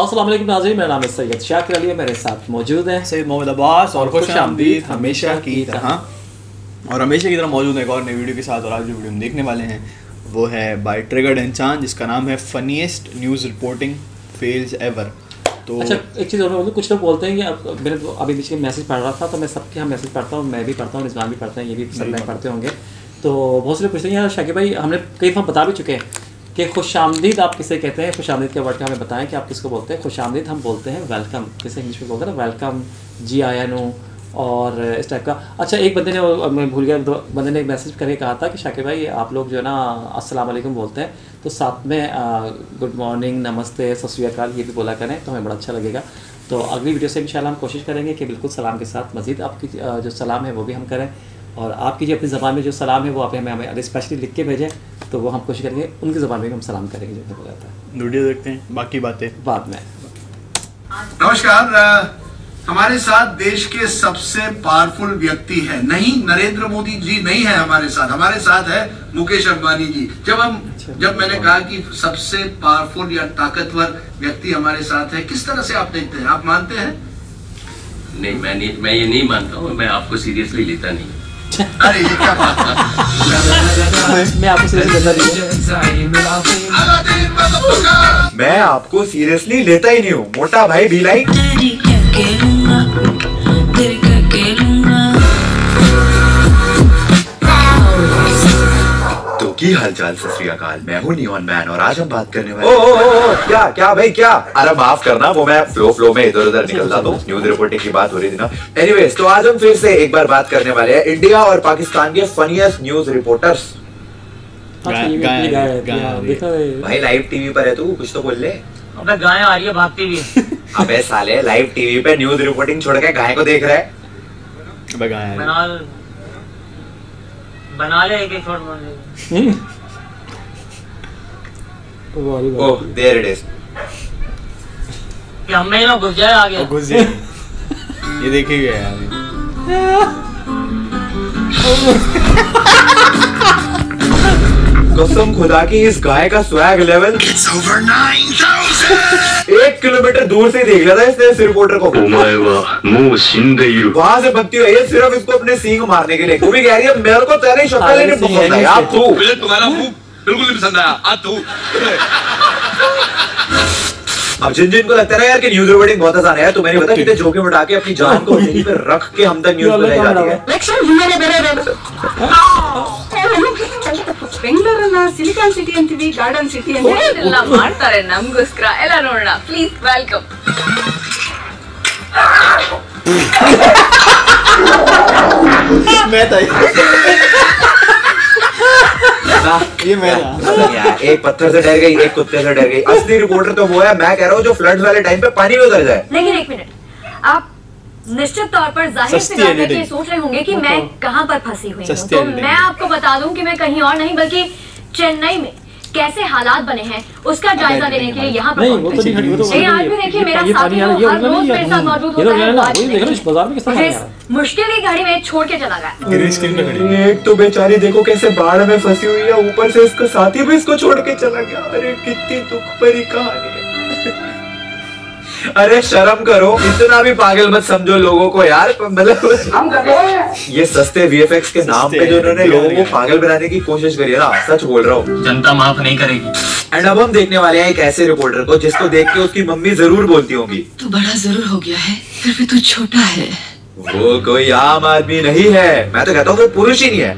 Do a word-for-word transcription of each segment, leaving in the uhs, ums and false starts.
अस्सलाम वालेकुम नाज़रीन, मेरा नाम है सैयद शाकिर अली, मेरे साथ मौजूद हैं सैयद मोहम्मद अब्बास और खुश आमदीद हमेशा की तरह और हमेशा की तरह मौजूद है एक और नई वीडियो के साथ। और आज जो वीडियो हम देखने वाले हैं वो है बाय ट्रिगर्ड इंसान, जिसका नाम है funniest news reporting fails ever. तो अच्छा, एक चीज़ और कुछ लोग बोलते हैं कि अब मेरे तो अभी बीच में मैसेज पढ़ रहा था, तो मैं सबके यहाँ मैसेज पढ़ता हूँ, मैं भी पढ़ता हूँ, रिजवान भी पढ़ते हैं, ये भी सब लोग पढ़ते होंगे। तो बहुत से लोग पूछते हैं यार शाकिर भाई, हमने कई बार बता भी चुके हैं कि खुशामदीद आप किसे कहते हैं, खुशामदीद के वर्ड का हमें बताएं कि आप किसको बोलते हैं। खुशामदीद हम बोलते हैं वेलकम, किसे इंग्लिश में बोलते हैं welcome, ji I N O और इस टाइप का। अच्छा, एक बंदे ने, मैं भूल गया, बंदे ने एक मैसेज करके कहा था कि शाकिर भाई आप लोग जो है ना अस्सलाम वालेकुम बोलते हैं तो साथ में गुड मॉर्निंग, नमस्ते, सत श्री अकाल ये भी बोला करें, तो हमें बड़ा अच्छा लगेगा। तो अगली वीडियो से इंशाल्लाह हम कोशिश करेंगे कि बिल्कुल सलाम के साथ मज़ीद आपकी जो सलाम है वो भी हम करें, और आपकी जो अपनी ज़बान में जो सलाम है वो आप हमें हमें स्पेशली लिख के भेजें, तो वो हम कोशिश करेंगे उनकी ज़बान में हम सलाम करेंगे। जो हो जाता है वीडियो देखते हैं, बाकी बातें बाद में। नमस्कार, हमारे साथ देश के सबसे पावरफुल व्यक्ति है, नहीं नरेंद्र मोदी जी नहीं है हमारे साथ, हमारे साथ है मुकेश अंबानी जी। जब हम जब मैंने कहा कि सबसे पावरफुल या ताकतवर व्यक्ति हमारे साथ है, किस तरह से आप देखते हैं, आप मानते हैं? नहीं, मैं नहीं, मैं ये नहीं मानता हूँ, मैं आपको सीरियसली लेता नहीं। अरे ये क्या बात है, मैं आपको सीरियसली मैं आपको सीरियसली लेता ही नहीं हूँ मोटा भाई भिलाई। तो की हालचाल, सत श्री अकाल, मैं हूँ नियॉन मैन और आज हम बात करने वाले ओ, ओ, ओ, क्या क्या भाई क्या, अरे माफ करना वो मैं फ्लो फ्लो में इधर उधर निकलता हूँ, न्यूज रिपोर्टिंग की बात हो रही थी ना। एनीवेज, तो आज हम फिर से एक बार बात करने वाले हैं इंडिया और पाकिस्तान के फनीएस्ट न्यूज रिपोर्टर्स। भाई लाइव टीवी पर है तू, कुछ तो बोल ले। अबे गाय आ रही है भागती हुई। अबे साले लाइव टीवी पे न्यूज रिपोर्टिंग छोड़ के गाय को देख रहा है। अबे गाय बना बना ले एक शॉट मार। वाली वाली ओह देयर इट इज, कि हमने ना घुस जाए आगे घुस जाए। ये देखिए यार, कसम खुदा की इस गाय का स्वैग लेवल एक किलोमीटर दूर से देख रहा था इसने इस रिपोर्टर को। वहाँ से बत्ती हुई है सिर्फ इसको अपने सींग मारने के लिए। वो भी कह रही है मेरे को तेरी शक्ल लेने पसंद है, आप तू मुझे तुम्हारा मुंह बिल्कुल नहीं पसंद आया, आप तू। अब जिन जिनको लगता है यार कि न्यूज रिपोर्टिंग बहुत आसान है, तो मैंने बताया कितने जोके उठा के अपनी जान को यहीं पे रख के हम तक न्यूज बनाई जाती है। ಬೆಂಗಳೂರನ್ನ ಸಿಲಿಕಾನ್ ಸಿಟಿ ಅಂತೀವಿ, ಗಾರ್ಡನ್ ಸಿಟಿ ಅಂತೀವಿ, ಮಾಡ್ತಾರೆ ನಮಗೋಸ್ಕರ ಎಲ್ಲ ನೋಡೋಣ ಪ್ಲೀಸ್, ವೆಲ್ಕಮ್। ये मेरा एक पत्थर से डर गई, एक कुत्ते से डर गई। असली रिपोर्टर तो वो है, मैं कह रहा हूँ जो फ्लड वाले टाइम पे पानी में उतर जाए। लेकिन एक मिनट, आप निश्चित तौर पर जाहिर सी बात है कि सोच रहे होंगे कि मैं कहाँ पर फंसी हुई हूँ, तो मैं आपको बता दूं कि मैं कहीं और नहीं बल्कि चेन्नई में कैसे हालात बने हैं उसका जायजा लेने के लिए यहाँ पर। आज भी देखिए मेरा साथी हर रोज मेरे साथ मौजूद होता है, मुश्किल की घड़ी में छोड़ के चला गया। एक तो बेचारी देखो कैसे बाढ़ में फंसी हुई है, ऊपर से इसका साथी भी इसको छोड़ के चला गया। अरे कितनी दुख भरी कहानी है, अरे शर्म करो, इतना भी पागल मत समझो लोगों को यार। मतलब ये सस्ते वीएफएक्स के नाम पे जो उन्होंने लोगों को पागल बनाने की कोशिश करी है ना, सच बोल रहा हूँ, जनता माफ नहीं करेगी। एंड अब हम देखने वाले हैं एक ऐसे रिपोर्टर को जिसको देख के उसकी मम्मी जरूर बोलती होंगी तू बड़ा जरूर हो गया है फिर भी तू छोटा है। वो कोई आम आदमी नहीं है, मैं तो कहता हूँ वो पुरुष ही नहीं है,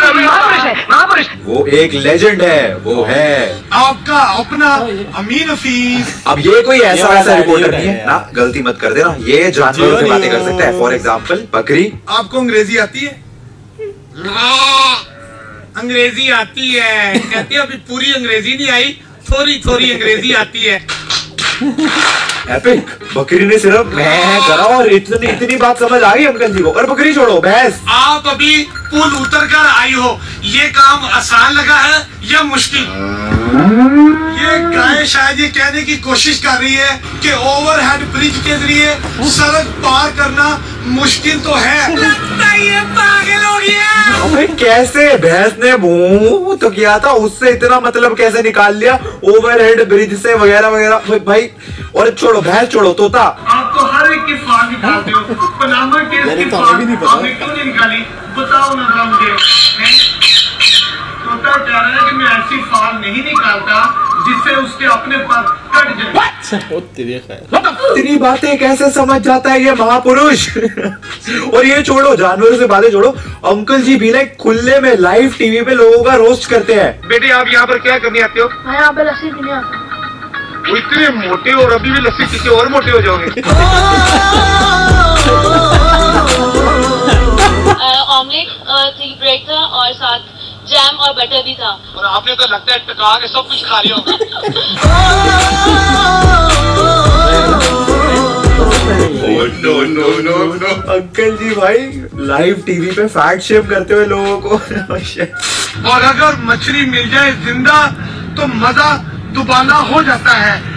वो एक लेजेंड है, वो है आपका अपना अमीन हफीज। अब ये कोई ऐसा ऐसा रिपोर्टर नहीं है ना, गलती मत कर देना, ये जानवरों से बातें कर सकता है। फॉर एग्जाम्पल बकरी, आपको अंग्रेजी आती है? अंग्रेजी आती है, कहती है अभी पूरी अंग्रेजी नहीं आई, थोड़ी थोड़ी अंग्रेजी आती है। एपिक, बकरी ने सिर्फ मैं करा और इतनी इतनी बात समझ आ गई अंकल जी को। और बकरी छोड़ो भैंस, आप अभी पुल उतर कर आई हो, ये काम आसान लगा है या मुश्किल? ये गाय शायद ये कहने की कोशिश कर रही है कि ओवरहेड ब्रिज के जरिए सड़क पार करना मुश्किल तो है। लगता ये पागल हो गया। अबे कैसे भैंस ने भू तो किया था उससे इतना मतलब कैसे निकाल लिया ओवरहेड ब्रिज से वगैरह वगैरह भाई। और छोड़ो भैंस छोड़ो तोता, आप तो हर एक किस बात निकालते हो। पनामा केस की आपने क्यों नहीं निकाली बताओ ना जरा मुझे। तोता कह रहा है कि मैं ऐसी फाल नहीं निकालता जिससे उसके अपने पास कट जाए। तेरी बातें कैसे समझ जाता है ये महापुरुष। और ये छोड़ो जानवरों से बातें छोड़ो, अंकल जी भी ना खुले में लाइव टीवी पे लोगों का रोस्ट करते हैं। बेटे आप यहाँ पर क्या करने आते हो? मैं यहाँ पे लस्सी पीने आता हूँ। इतने मोटे और अभी भी लस्सी पीछे और मोटे हो जाओगे। ऑमलेट थी ब्रेड था और साथ जैम और बटर भी था। और आपने तो लगता है टका के सब कुछ खा लिया। No no no no uncle ji भाई लाइव टीवी पे फैक्ट शेयर करते हुए लोगों को। और अगर मछली मिल जाए जिंदा तो मजा दुबाना हो जाता है।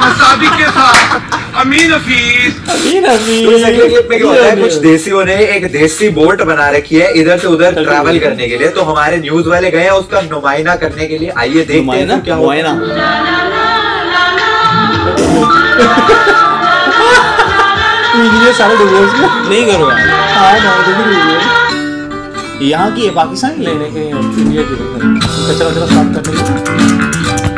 मसाबी के साथ अमीन हफीज। अमीन हफीज में क्या होता है, कुछ देसियों ने एक देसी बोट बना रखी है इधर से उधर ट्रैवल करने के लिए। तो हमारे न्यूज वाले गए हैं उसका नुमाइंदा करने के लिए। आइए देखते हैं क्या हुआ है ना। सारे डिवोर्स नहीं करो यहाँ की पाकिस्तान लेने के कचरा वचरा साफ करने के।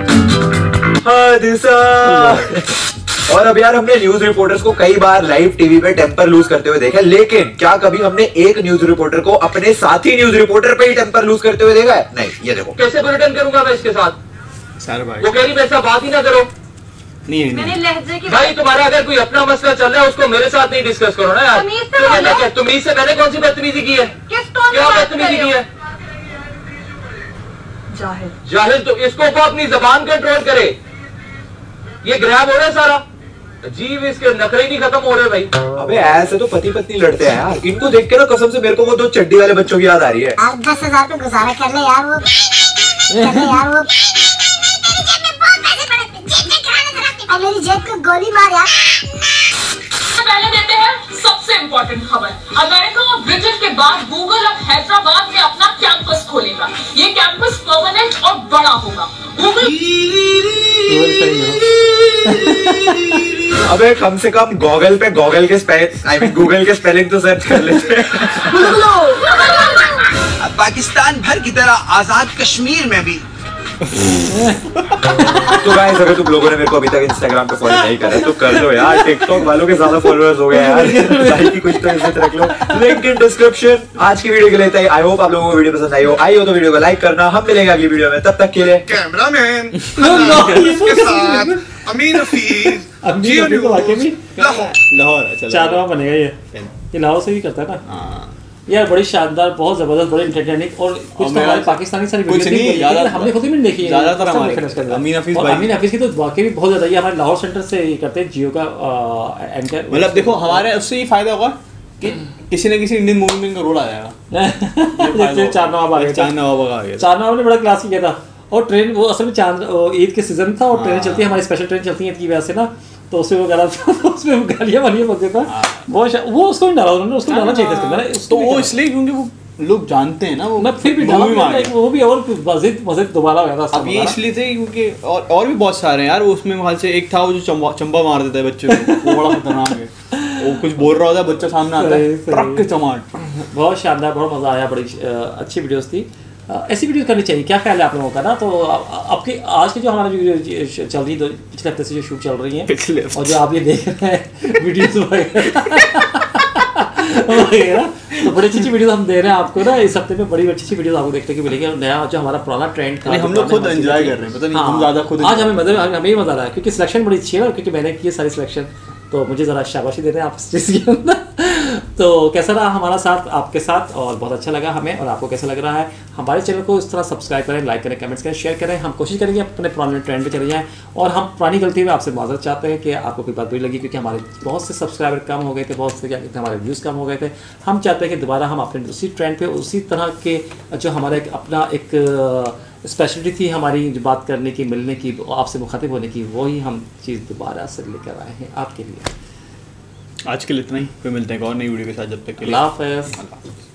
और अब यार हमने न्यूज रिपोर्टर्स को कई बार लाइव टीवी पे टेंपर लूज करते हुए देखा, लेकिन क्या कभी हमने एक न्यूज रिपोर्टर को अपने साथी न्यूज रिपोर्टर पे ही टेंपर लूज करते हुए देखा है? नहीं। ये देखो कैसे बुलेटिन करूंगा मैं इसके साथ। सर भाई वो कह रही वैसा बात ही ना करो। नहीं नहीं मैंने लहजे की भाई तुम्हारा अगर कोई अपना मसला चल रहा है उसको मेरे साथ नहीं डिस्कस करो ना यार। तमीज से मैंने कौन सी बदतमीजी की है? क्या बदतमीजी की है? जाहिल जाहिल तो इसको को अपनी जबान कंट्रोल करे। ये ग्रैब हो रहा है सारा जीव, इसके नखरे नहीं खत्म हो रहे भाई। अबे ऐसे तो पति पत्नी लड़ते हैं यार। इनको देख के ना कसम से मेरे को वो दो चड्डी वाले बच्चों की याद आ रही है। आप दस हजार पे गुजारा कर ले यार। वो यार वो मेरी जेब को गोली मार यार। पहले देते हैं सबसे इम्पोर्टेंट खबर। अमेरिका और ब्रिटेन के बाद गूगल अब हैदराबाद में अपना कैंपस खोलेगा। ये कैंपस परमानेंट और बड़ा होगा। अबे कम से कम गॉगल पे गॉगल के स्पेलिंग आई मीन गूगल के स्पेलिंग तो सर्च कर लेते हैं। पाकिस्तान भर की तरह आजाद कश्मीर में भी। तो गाइस अगर तुम लोगों ने मेरे को अभी तक इंस्टाग्राम पे फॉलो नहीं करा तो कर लो यार। टिकटॉक वालों के ज्यादा फॉलोअर्स हो गए यार। लाइक की कुछ तो इज्जत रख लो। Link in description. आज की वीडियो के लिए इतना। आई होप आप लोगों को वीडियो पसंद आई हो। आई हो तो वीडियो को लाइक करना। हम मिलेंगे अगली वीडियो में, तब तक के लिए कैमरामैन के साथ अमीन हफीज जियो न्यूज़ लाहौर। चारवा बनेगा ये, ये लाहौर से ही करता है ना यार। बड़ी शानदार, बहुत जबरदस्त, बड़ी इंटरटेनिंग। और कुछ तो हमारे पाकिस्तानी सारी कुछ नहीं ज़्यादा हमने खुद ही में देखी है ज़्यादातर हमारे। अमीन हफीज़ भाई अमीन हफीज़ की तो वाकई भी बहुत ज़्यादा। ये हमारे लाहौर सेंटर से ये करते हैं जियो का एंकर। मतलब देखो हमारे उससे ही फायदा होगा कि किसी न किसी इंडियन मूवी में इनका रोल आ जाएगा। चार नवाब आ गया चार नवाब आ गया चार नवाब ने बड़ा क्लास किया था। और ट्रेन वो असल में चांद ईद के सीजन था और ट्रेन चलती है हमारी स्पेशल ट्रेन चलती है ईद की वजह से ना, तो उसमें वो गाला उसमें गालियाँ वालियाँ बोलते था वो वो उसको नहीं डाला उन्होंने। उसको डालना चाहिए था तो वो इसलिए क्योंकि वो लोग जानते हैं ना वो। मैं फिर भी डाला वो भी और मस्जिद मस्जिद दोबारा गया था। अब ये इसलिए थे क्योंकि और और भी बहुत सारे हैं यार उसमें। वहाँ से एक था वो जो चंबा मार देता है बच्चों को, बड़ा खतरनाक है। वो कुछ बोल रहा होता है बच्चा सामने आता है ट्रक के चमाट। बहुत शानदार, बहुत मज़ा आया, बड़ी अच्छी वीडियोज़ थी। ऐसी वीडियो करनी चाहिए। क्या ख्याल है आप लोगों का ना? तो आपके आज के जो हमारी वीडियो चल रही है पिछले हफ्ते से जो शूट चल रही है और जो आप ये देख रहे हैं वीडियोस वगैरह तो बड़ी अच्छी अच्छी वीडियोस हम दे रहे हैं आपको ना। इस हफ्ते में बड़ी अच्छी अच्छी वीडियोस आपको देखने को मिलेगी। और नया जो हमारा पुराना ट्रेंड था हम लोग खुद एंजॉय कर रहे हैं। पता नहीं हम ज़्यादा खुद आज हमें मजा हमें मज़ा आ रहा है क्योंकि सिलेक्शन बड़ी अच्छी है ना, क्योंकि मैंने की सारी सिलेक्शन तो मुझे ज़रा शाबाशी दे रहे हैं आप इसके अंदर। तो कैसा रहा हमारा साथ आपके साथ? और बहुत अच्छा लगा हमें। और आपको कैसा लग रहा है? हमारे चैनल को इस तरह सब्सक्राइब करें, लाइक करें, कमेंट्स करें, शेयर करें। हम कोशिश करेंगे अपने पुराने ट्रेंड पे चले जाएं। और हम पुरानी गलती में आपसे माजरत चाहते हैं कि आपको कोई बात बुरी लगी क्योंकि हमारे बहुत से सब्सक्राइबर कम हो गए थे, बहुत से क्या कहते हैं हमारे व्यूज़ कम हो गए थे। हम चाहते हैं कि दोबारा हम अपने उसी ट्रेंड पर उसी तरह के जो हमारा एक अपना एक स्पेशलिटी थी हमारी जो बात करने की, मिलने की, आपसे मुखातिब होने की, वही हम चीज़ दोबारा सर लेकर आए हैं आपके लिए। आज के लिए इतना ही, फिर मिलते हैं और नई वीडियो के साथ। जब तक के लिए अल्लाह हाफ़िज़।